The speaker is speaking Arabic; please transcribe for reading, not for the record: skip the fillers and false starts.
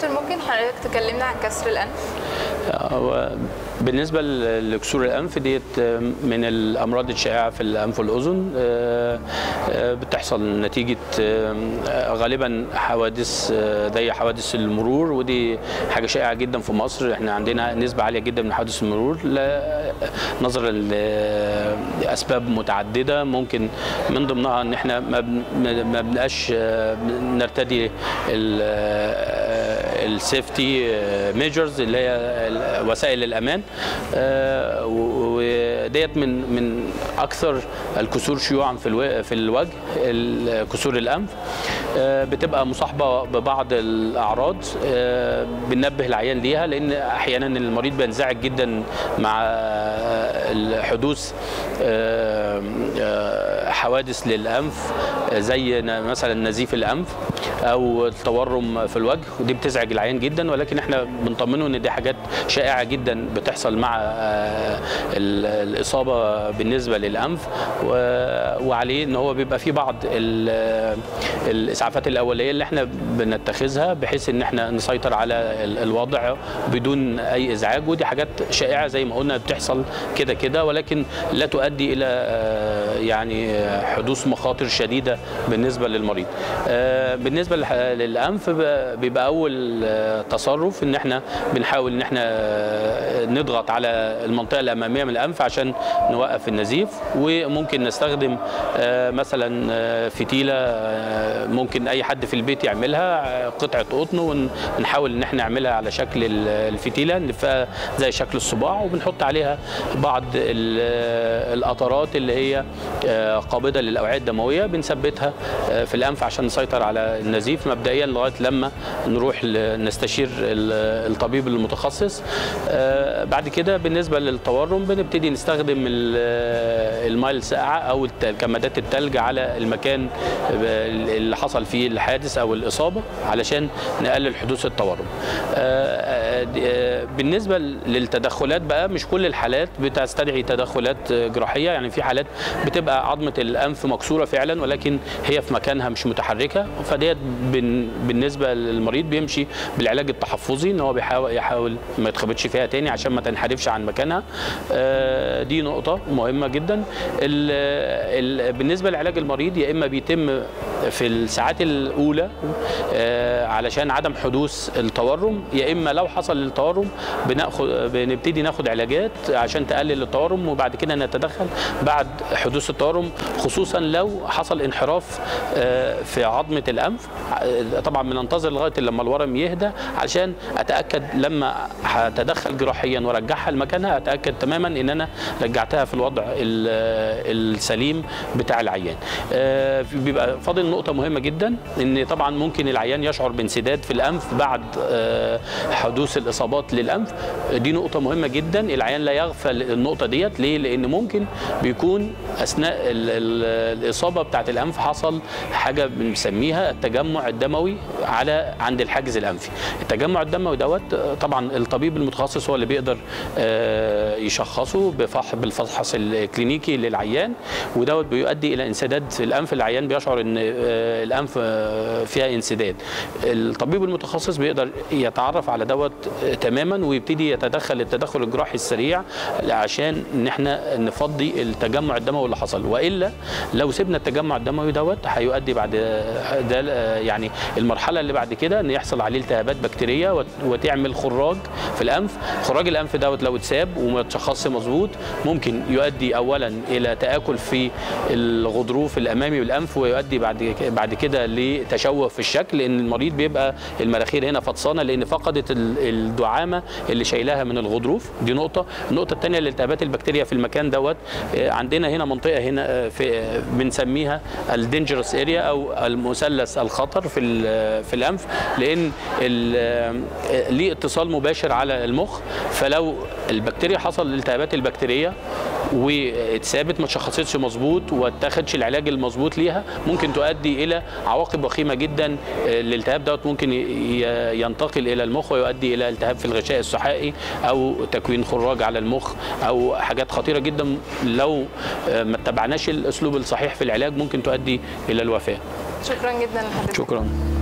دكتور ممكن حضرتك تكلمنا عن كسر الأنف؟ بالنسبة لكسور الأنف ديت من الأمراض الشائعة في الأنف والأذن، بتحصل نتيجة غالبا حوادث زي حوادث المرور، ودي حاجة شائعة جدا في مصر. احنا عندنا نسبة عالية جدا من حوادث المرور نظرا لأسباب متعددة، ممكن من ضمنها ان احنا ما بنبقاش نرتدي السيفتي ميجرز اللي هي وسائل الامان، وديت من اكثر الكسور شيوعا في الوجه. كسور الانف بتبقى مصاحبه ببعض الاعراض بننبه العيان ليها، لان احيانا المريض بينزعج جدا مع حدوث حوادث للانف زي مثلا نزيف الانف او التورم في الوجه، ودي بتزعج العيان جدا، ولكن احنا بنطمنه ان دي حاجات شائعه جدا بتحصل مع الاصابه بالنسبه للانف، وعليه ان هو بيبقى في بعض الاسعافات الاوليه اللي احنا بنتخذها بحيث ان احنا نسيطر على الوضع بدون اي ازعاج، ودي حاجات شائعه زي ما قلنا بتحصل كده كده، ولكن لا تؤدي الى يعني حدوث مخاطر شديده بالنسبه للمريض. بالنسبه للانف بيبقى اول تصرف ان احنا بنحاول ان احنا نضغط على المنطقه الاماميه من الانف عشان نوقف النزيف، وممكن نستخدم مثلا فتيله، ممكن اي حد في البيت يعملها قطعه قطن، ونحاول ان احنا نعملها على شكل الفتيله، نلفها زي شكل الصباع، وبنحط عليها بعض القطرات اللي هي قابضه للاوعيه الدمويه، بنثبتها في الانف عشان نسيطر على النزيف مبدئيا لغايه لما نروح نستشير الطبيب المتخصص. بعد كده بالنسبه للتورم بنبتدي نستخدم الماء الساقعه او كمادات التلج على المكان اللي حصل فيه الحادث او الاصابه علشان نقلل حدوث التورم. بالنسبه للتدخلات بقى مش كل الحالات بتستدعي تدخلات جراحيه، يعني في حالات بتبقى عظمه الانف مكسوره فعلا ولكن هي في مكانها مش متحركه، فديت بالنسبه للمريض بيمشي بالعلاج التحفظي ان هو يحاول ما يتخبطش فيها تاني عشان ما تنحرفش عن مكانها. دي نقطه مهمه جدا. بالنسبه لعلاج المريض يا اما بيتم في الساعات الاولى علشان عدم حدوث التورم، يا اما لو حصل التورم بنبتدي ناخد علاجات عشان تقلل التورم، وبعد كده نتدخل بعد حدوث التورم خصوصا لو حصل انحراف في عظمه الانف. طبعا بننتظر لغايه لما الورم يهدى علشان اتاكد لما هتدخل جراحيا وارجعها لمكانها اتاكد تماما ان انا رجعتها في الوضع السليم بتاع العيان. بيبقى فاضل نقطه مهمه جدا، ان طبعا ممكن العيان يشعر بانسداد في الانف بعد حدوث الاصابات للانف، دي نقطه مهمه جدا العيان لا يغفل النقطه ديت. ليه؟ لان ممكن بيكون اثناء الاصابه بتاعه الانف حصل حاجه بنسميها التجمع الدموي عند الحاجز الانفي. التجمع الدموي دوت طبعا الطبيب المتخصص هو اللي بيقدر يشخصه بالفحص الكلينيكي للعيان، ودوت بيؤدي الى انسداد في الانف، العيان بيشعر ان الانف فيها انسداد. الطبيب المتخصص بيقدر يتعرف على دوت تماما ويبتدي يتدخل التدخل الجراحي السريع عشان ان احنا نفضي التجمع الدموي اللي حصل، والا لو سيبنا التجمع الدموي دوت هيؤدي بعد ده يعني المرحله اللي بعد كده ان يحصل عليه التهابات بكتيريه وتعمل خراج في الانف. خراج الانف دوت لو اتساب وما اتشخصش مظبوط ممكن يؤدي اولا الى تآكل في الغضروف الامامي بالانف، ويؤدي بعد كده لتشوه في الشكل، لان المريض بيبقى المناخير هنا فطسانه لان فقدت الدعامه اللي شايلاها من الغضروف. دي نقطه. النقطه الثانيه الالتهابات البكتيريه في المكان دوت، عندنا هنا منطقه هنا بنسميها الدينجرس اريا او المثلث الخطر في الانف، لان ليه اتصال مباشر على المخ، فلو البكتيريا حصل الالتهابات البكتيريه واتثابت ما اتشخصتش مظبوط واتاخدش العلاج المظبوط ليها ممكن تؤدي الى عواقب وخيمه جدا. الالتهاب دوت ممكن ينتقل الى المخ ويؤدي الى التهاب في الغشاء السحائي او تكوين خراج على المخ او حاجات خطيره جدا لو ما اتبعناش الاسلوب الصحيح في العلاج ممكن تؤدي الى الوفاه. شكرا جدا لحضرتك. شكرا.